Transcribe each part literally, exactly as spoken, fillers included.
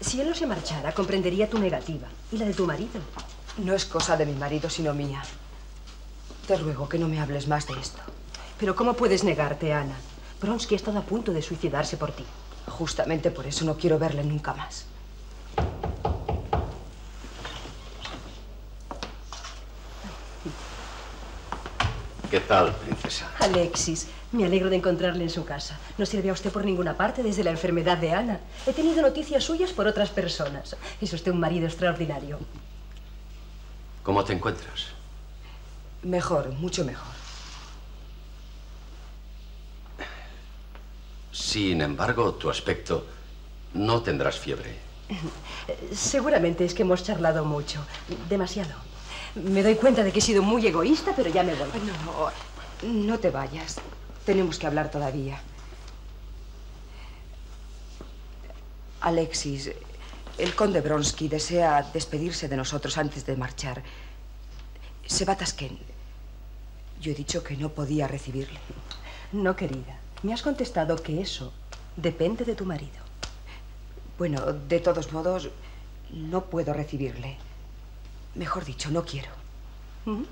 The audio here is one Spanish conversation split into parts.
Si él no se marchara, comprendería tu negativa y la de tu marido. No es cosa de mi marido, sino mía. Te ruego que no me hables más de esto. Pero ¿cómo puedes negarte, Ana? Vronsky ha estado a punto de suicidarse por ti. Justamente por eso no quiero verle nunca más. ¿Qué tal, princesa? Alexis, me alegro de encontrarle en su casa. No sirve a usted por ninguna parte desde la enfermedad de Ana. He tenido noticias suyas por otras personas. Es usted un marido extraordinario. ¿Cómo te encuentras? Mejor, mucho mejor. Sin embargo, tu aspecto... no tendrás fiebre. Seguramente es que hemos charlado mucho. Demasiado. Me doy cuenta de que he sido muy egoísta, pero ya me voy. No, no, no te vayas. Tenemos que hablar todavía. Alexis, el conde Vronsky desea despedirse de nosotros antes de marchar. Se va a Tashkent. Yo he dicho que no podía recibirle. No, querida. Me has contestado que eso depende de tu marido. Bueno, de todos modos, no puedo recibirle. Mejor dicho, no quiero. ¿Mm?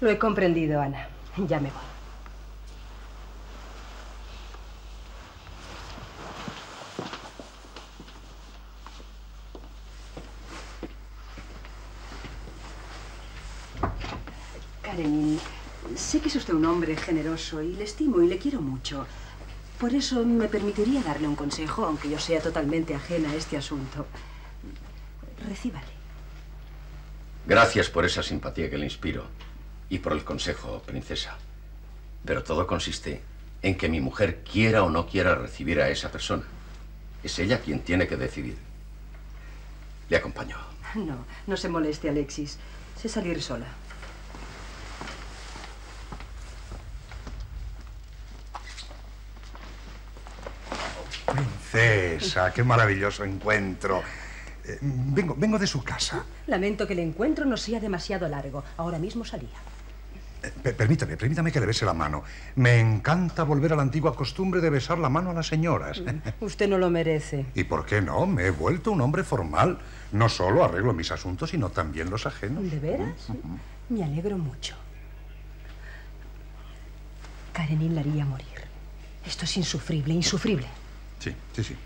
Lo he comprendido, Ana. Ya me voy. Karenin, sé que es usted un hombre generoso y le estimo y le quiero mucho. Por eso me permitiría darle un consejo, aunque yo sea totalmente ajena a este asunto. Recíbale. Gracias por esa simpatía que le inspiro y por el consejo, princesa. Pero todo consiste en que mi mujer quiera o no quiera recibir a esa persona. Es ella quien tiene que decidir. Le acompaño. No, no se moleste, Alexis. Sé salir sola. Oh, princesa, qué maravilloso encuentro. Vengo, vengo de su casa. Lamento que el encuentro no sea demasiado largo. Ahora mismo salía. Eh, permítame, permítame que le bese la mano. Me encanta volver a la antigua costumbre de besar la mano a las señoras. Usted no lo merece. ¿Y por qué no? Me he vuelto un hombre formal. No solo arreglo mis asuntos, sino también los ajenos. ¿De veras? Uh-huh. Me alegro mucho. Karenin la haría morir. Esto es insufrible, insufrible. Sí, sí, sí.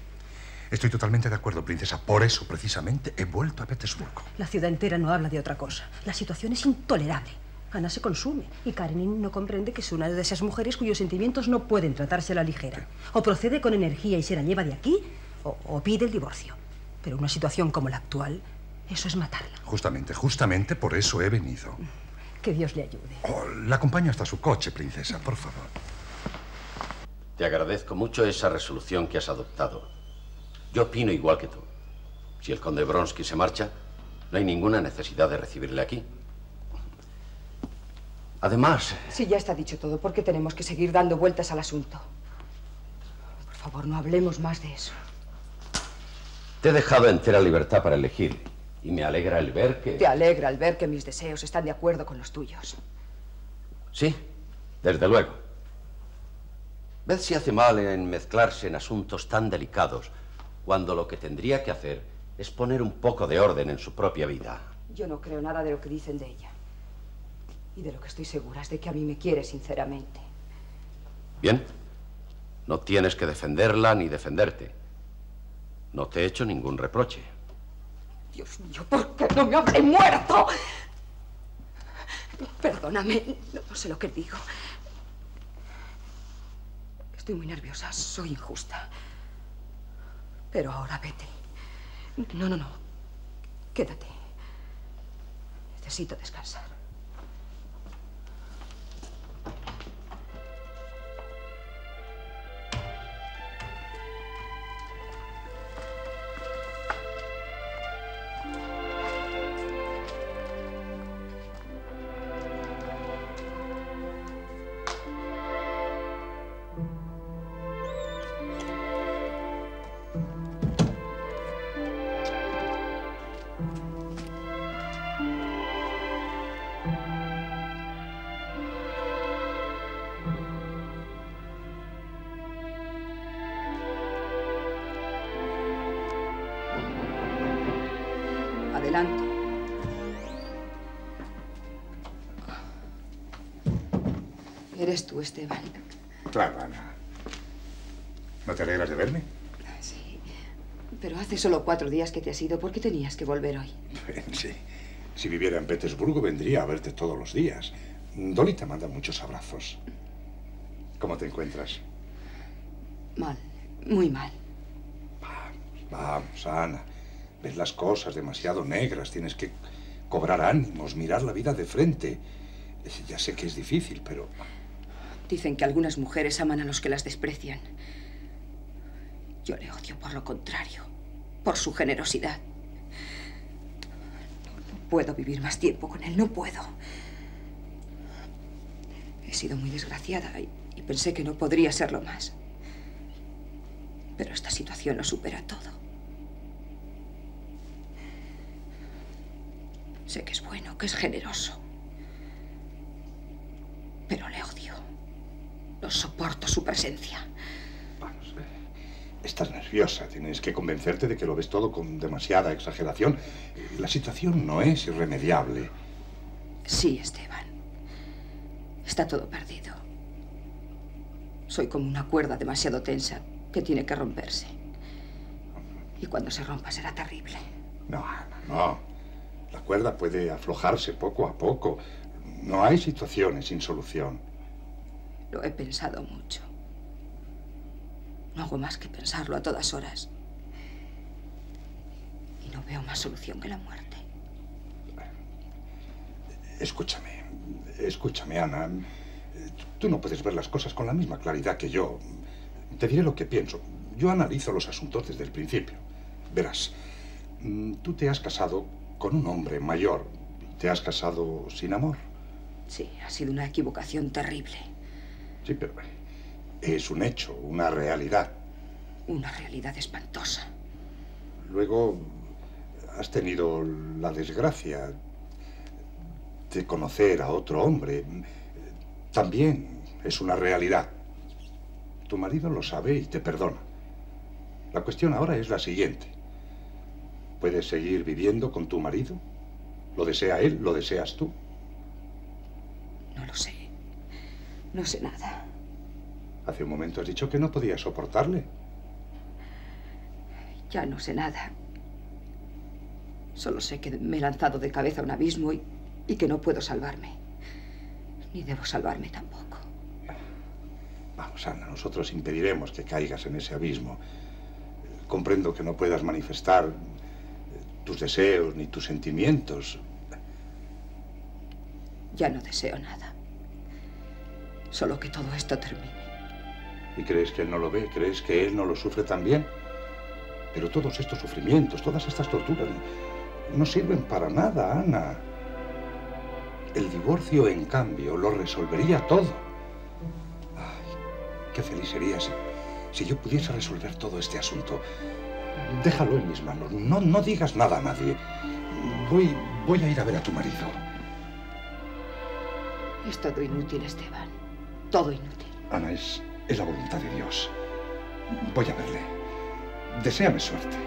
Estoy totalmente de acuerdo, princesa. Por eso, precisamente, he vuelto a Petersburgo. La ciudad entera no habla de otra cosa. La situación es intolerable. Ana se consume y Karenin no comprende que es una de esas mujeres cuyos sentimientos no pueden tratarse a la ligera. Sí. O procede con energía y se la lleva de aquí, o, o pide el divorcio. Pero una situación como la actual, eso es matarla. Justamente, justamente por eso he venido. Que Dios le ayude. Oh, la acompaño hasta su coche, princesa, por favor. Te agradezco mucho esa resolución que has adoptado. Yo opino igual que tú. Si el conde Vronsky se marcha, no hay ninguna necesidad de recibirle aquí. Además... Sí, ya está dicho todo. ¿Por qué tenemos que seguir dando vueltas al asunto? Por favor, no hablemos más de eso. Te he dejado entera libertad para elegir. Y me alegra el ver que... Te alegra el ver que mis deseos están de acuerdo con los tuyos. Sí, desde luego. Ved si hace mal en mezclarse en asuntos tan delicados, cuando lo que tendría que hacer es poner un poco de orden en su propia vida. Yo no creo nada de lo que dicen de ella. Y de lo que estoy segura es de que a mí me quiere sinceramente. Bien. No tienes que defenderla ni defenderte. No te he hecho ningún reproche. Dios mío, ¿por qué no me habré muerto? Perdóname, no sé lo que digo. Estoy muy nerviosa, soy injusta. Pero ahora vete. No, no, no. Quédate. Necesito descansar. Adelante. Eres tú, Esteban. Claro, Ana. ¿No te alegras de verme? Sí, pero hace solo cuatro días que te has ido. ¿Por qué tenías que volver hoy? Sí, si viviera en Petersburgo vendría a verte todos los días. Dolly te manda muchos abrazos. ¿Cómo te encuentras? Mal, muy mal. Vamos, vamos, Ana. Ves las cosas demasiado negras, tienes que cobrar ánimos, mirar la vida de frente. Ya sé que es difícil, pero... Dicen que algunas mujeres aman a los que las desprecian. Yo le odio por lo contrario, por su generosidad. No, no puedo vivir más tiempo con él, no puedo. He sido muy desgraciada y, y pensé que no podría serlo más. Pero esta situación lo supera todo. Sé que es bueno, que es generoso. Pero le odio. No soporto su presencia. Vamos, estás nerviosa. Tienes que convencerte de que lo ves todo con demasiada exageración. La situación no es irremediable. Sí, Esteban. Está todo perdido. Soy como una cuerda demasiado tensa que tiene que romperse. Y cuando se rompa será terrible. No, no, no. La cuerda puede aflojarse poco a poco. No hay situaciones sin solución. Lo he pensado mucho. No hago más que pensarlo a todas horas. Y no veo más solución que la muerte. Escúchame, escúchame, Ana. Tú no puedes ver las cosas con la misma claridad que yo. Te diré lo que pienso. Yo analizo los asuntos desde el principio. Verás, tú te has casado con un hombre mayor. ¿Te has casado sin amor? Sí, ha sido una equivocación terrible. Sí, pero es un hecho, una realidad. Una realidad espantosa. Luego has tenido la desgracia de conocer a otro hombre. También es una realidad. Tu marido lo sabe y te perdona. La cuestión ahora es la siguiente. ¿Puedes seguir viviendo con tu marido? ¿Lo desea él? ¿Lo deseas tú? No lo sé. No sé nada. Hace un momento has dicho que no podías soportarle. Ya no sé nada. Solo sé que me he lanzado de cabeza a un abismo y, y que no puedo salvarme. Ni debo salvarme tampoco. Vamos, Ana, nosotros impediremos que caigas en ese abismo. Comprendo que no puedas manifestar tus deseos ni tus sentimientos. Ya no deseo nada. Solo que todo esto termine. ¿Y crees que él no lo ve? ¿Crees que él no lo sufre también? Pero todos estos sufrimientos, todas estas torturas, no sirven para nada, Ana. El divorcio, en cambio, lo resolvería todo. Ay, qué feliz serías si yo pudiese resolver todo este asunto. Déjalo en mis manos. No, no digas nada a nadie. Voy, voy a ir a ver a tu marido. Es todo inútil, Esteban. Todo inútil. Ana, es, es la voluntad de Dios. Voy a verle. Deséame suerte.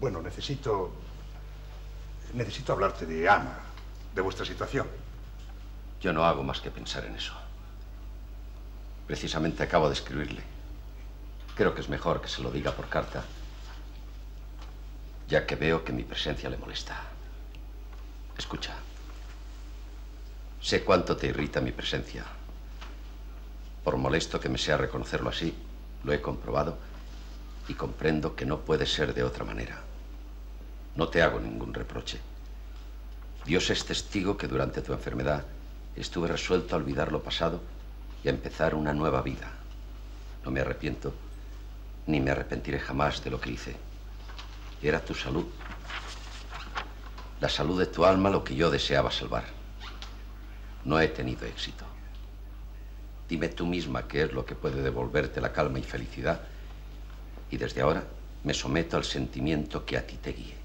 Bueno, necesito... Necesito hablarte de Ana, de vuestra situación. Yo no hago más que pensar en eso. Precisamente acabo de escribirle. Creo que es mejor que se lo diga por carta, ya que veo que mi presencia le molesta. Escucha. Sé cuánto te irrita mi presencia. Por molesto que me sea reconocerlo así, lo he comprobado. Y comprendo que no puede ser de otra manera. No te hago ningún reproche. Dios es testigo que durante tu enfermedad estuve resuelto a olvidar lo pasado y a empezar una nueva vida. No me arrepiento, ni me arrepentiré jamás de lo que hice. Era tu salud, la salud de tu alma, lo que yo deseaba salvar. No he tenido éxito. Dime tú misma qué es lo que puede devolverte la calma y felicidad. Y desde ahora me someto al sentimiento que a ti te guíe.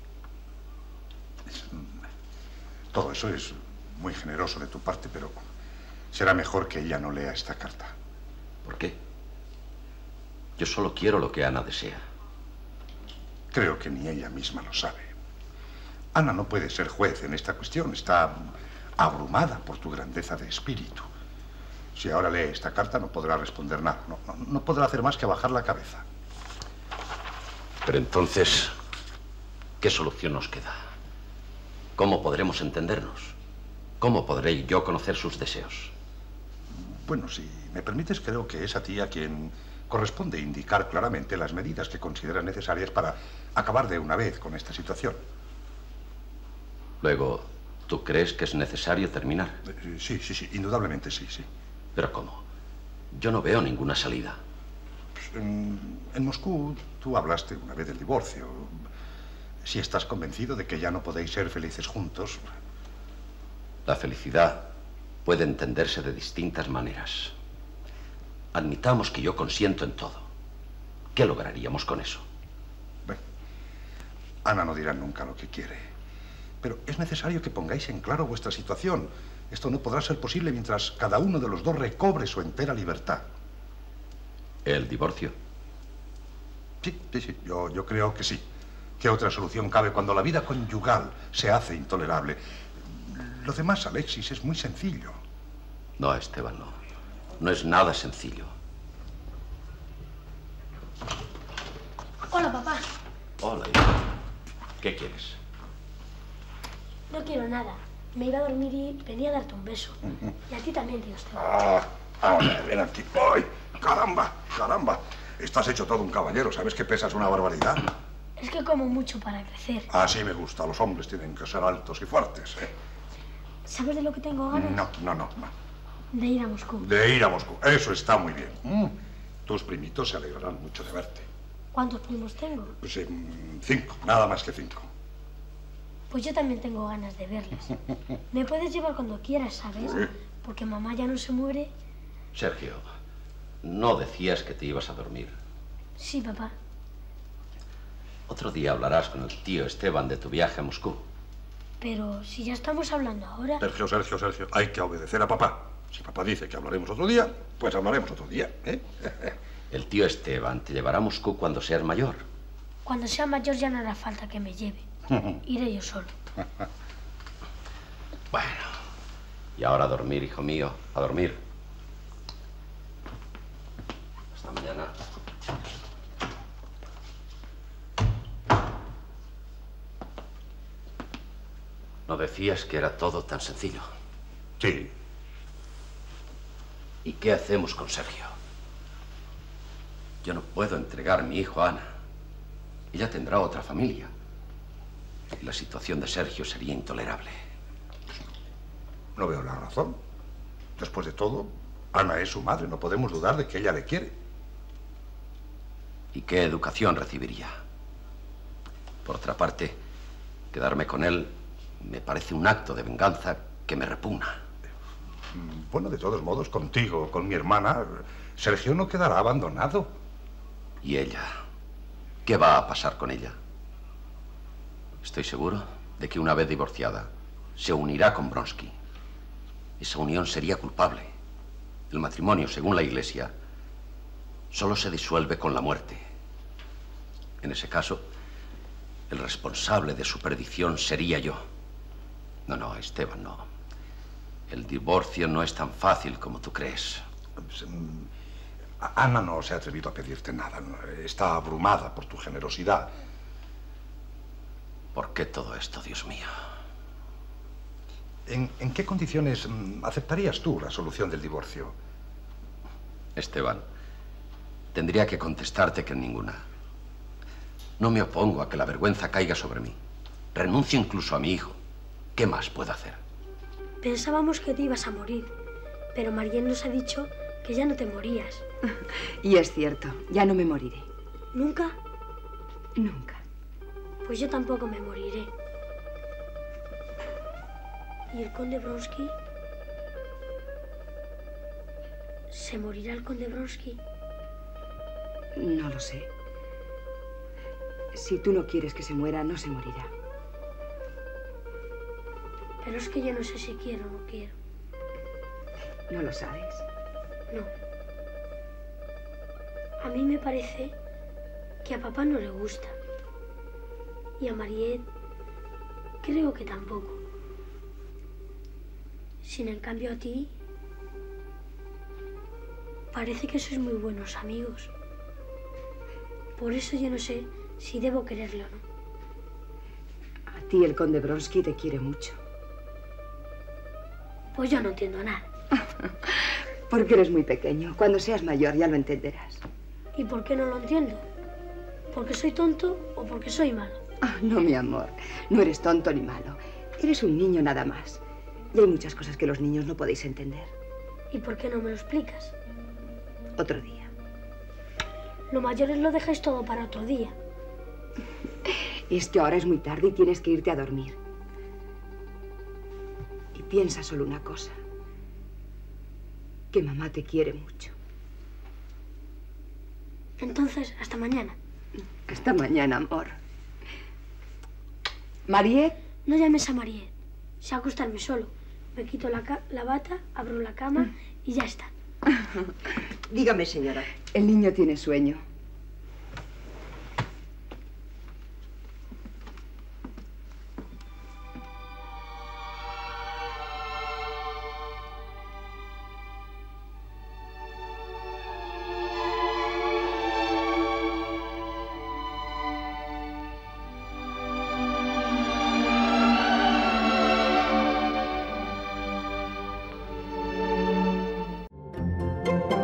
Todo eso es muy generoso de tu parte, pero será mejor que ella no lea esta carta. ¿Por qué? Yo solo quiero lo que Ana desea. Creo que ni ella misma lo sabe. Ana no puede ser juez en esta cuestión. Está abrumada por tu grandeza de espíritu. Si ahora lee esta carta no podrá responder nada. No, no, no podrá hacer más que bajar la cabeza. Pero entonces, ¿qué solución nos queda? ¿Cómo podremos entendernos? ¿Cómo podré yo conocer sus deseos? Bueno, si me permites, creo que es a ti a quien corresponde indicar claramente las medidas que consideras necesarias para acabar de una vez con esta situación. Luego, ¿tú crees que es necesario terminar? Sí, sí, sí, indudablemente sí, sí. ¿Pero cómo? Yo no veo ninguna salida. En, en Moscú tú hablaste una vez del divorcio. Si estás convencido de que ya no podéis ser felices juntos... La felicidad puede entenderse de distintas maneras. Admitamos que yo consiento en todo. ¿Qué lograríamos con eso? Bueno, Ana no dirá nunca lo que quiere. Pero es necesario que pongáis en claro vuestra situación. Esto no podrá ser posible mientras cada uno de los dos recobre su entera libertad. ¿El divorcio? Sí, sí, sí. Yo, yo creo que sí. ¿Qué otra solución cabe cuando la vida conyugal se hace intolerable? Lo demás, Alexis, es muy sencillo. No, Esteban, no. No es nada sencillo. Hola, papá. Hola, hija. ¿Qué quieres? No quiero nada. Me iba a dormir y venía a darte un beso. Uh-huh. Y a ti también, tío Esteban. Ah, ahora, ven aquí. ¡Ay! Caramba, caramba. Estás hecho todo un caballero. ¿Sabes que pesas una barbaridad? Es que como mucho para crecer. Así me gusta. Los hombres tienen que ser altos y fuertes, ¿eh? ¿Sabes de lo que tengo ganas? No, no, no, no. De ir a Moscú. De ir a Moscú. Eso está muy bien. Mm. Tus primitos se alegrarán mucho de verte. ¿Cuántos primos tengo? Pues eh, cinco. Nada más que cinco. Pues yo también tengo ganas de verles. Me puedes llevar cuando quieras, ¿sabes? Sí. Porque mamá ya no se muere. Sergio... No decías que te ibas a dormir. Sí, papá. Otro día hablarás con el tío Esteban de tu viaje a Moscú. Pero si ya estamos hablando ahora... Sergio, Sergio, Sergio, hay que obedecer a papá. Si papá dice que hablaremos otro día, pues hablaremos otro día, ¿eh? El tío Esteban te llevará a Moscú cuando seas mayor. Cuando sea mayor ya no hará falta que me lleve. Iré yo solo. Bueno, Y ahora a dormir, hijo mío, a dormir. Hasta mañana. ¿No decías que era todo tan sencillo? Sí. ¿Y qué hacemos con Sergio? Yo no puedo entregar a mi hijo a Ana. Ella tendrá otra familia. Y la situación de Sergio sería intolerable. No veo la razón. Después de todo, Ana es su madre. No podemos dudar de que ella le quiere. ¿Y qué educación recibiría? Por otra parte, quedarme con él me parece un acto de venganza que me repugna. Bueno, de todos modos, contigo, con mi hermana, Sergio no quedará abandonado. ¿Y ella? ¿Qué va a pasar con ella? Estoy seguro de que una vez divorciada, se unirá con Vronsky. Esa unión sería culpable. El matrimonio, según la Iglesia, solo se disuelve con la muerte. En ese caso, el responsable de su perdición sería yo. No, no, Esteban, no. El divorcio no es tan fácil como tú crees. Ana no se ha atrevido a pedirte nada. Está abrumada por tu generosidad. ¿Por qué todo esto, Dios mío? ¿En, en qué condiciones aceptarías tú la solución del divorcio? Esteban, tendría que contestarte que en ninguna. No me opongo a que la vergüenza caiga sobre mí. Renuncio incluso a mi hijo. ¿Qué más puedo hacer? Pensábamos que te ibas a morir, pero Mariel nos ha dicho que ya no te morías. Y es cierto, ya no me moriré. ¿Nunca? Nunca. Pues yo tampoco me moriré. ¿Y el conde Vronsky? ¿Se morirá el conde Vronsky? No lo sé. Si tú no quieres que se muera, no se morirá. Pero es que yo no sé si quiero o no quiero. ¿No lo sabes? No. A mí me parece que a papá no le gusta. Y a Mariette creo que tampoco. Sin en cambio a ti, parece que sois muy buenos amigos. Por eso yo no sé si debo quererlo o no. A ti el conde Vronsky te quiere mucho. Pues yo no entiendo nada. Porque eres muy pequeño. Cuando seas mayor ya lo entenderás. ¿Y por qué no lo entiendo? ¿Porque soy tonto o porque soy malo? Oh, no, mi amor. No eres tonto ni malo. Eres un niño nada más. Y hay muchas cosas que los niños no podéis entender. ¿Y por qué no me lo explicas? Otro día. Los mayores lo dejáis todo para otro día. Es que ahora es muy tarde y tienes que irte a dormir. Y piensa solo una cosa. Que mamá te quiere mucho. Entonces, hasta mañana. Hasta mañana, amor. ¿Mariette? No llames a Mariette. Sé acostarme solo. Me quito la, la bata, abro la cama y ya está. Dígame, señora. El niño tiene sueño. Thank you.